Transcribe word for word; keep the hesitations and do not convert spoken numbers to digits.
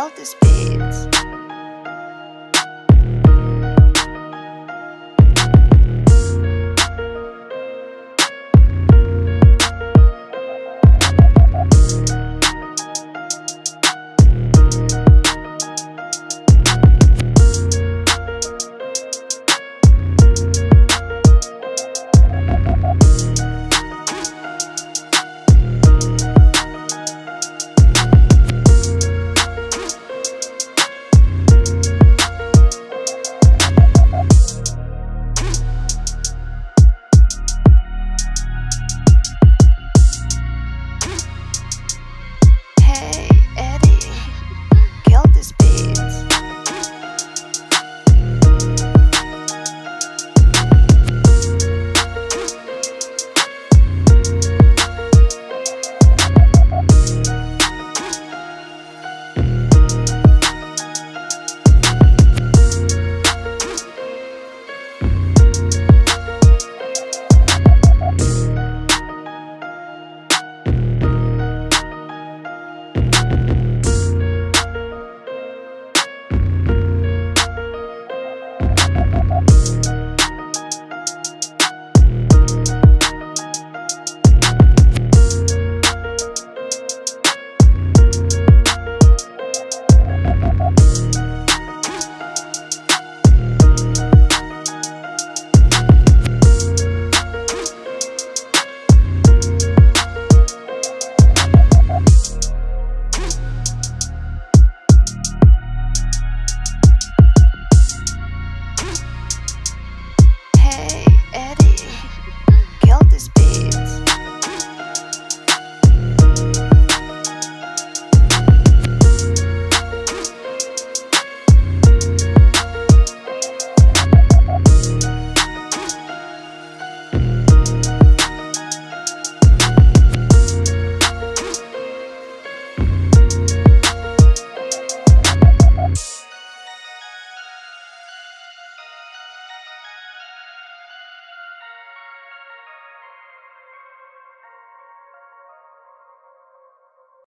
built this bitch.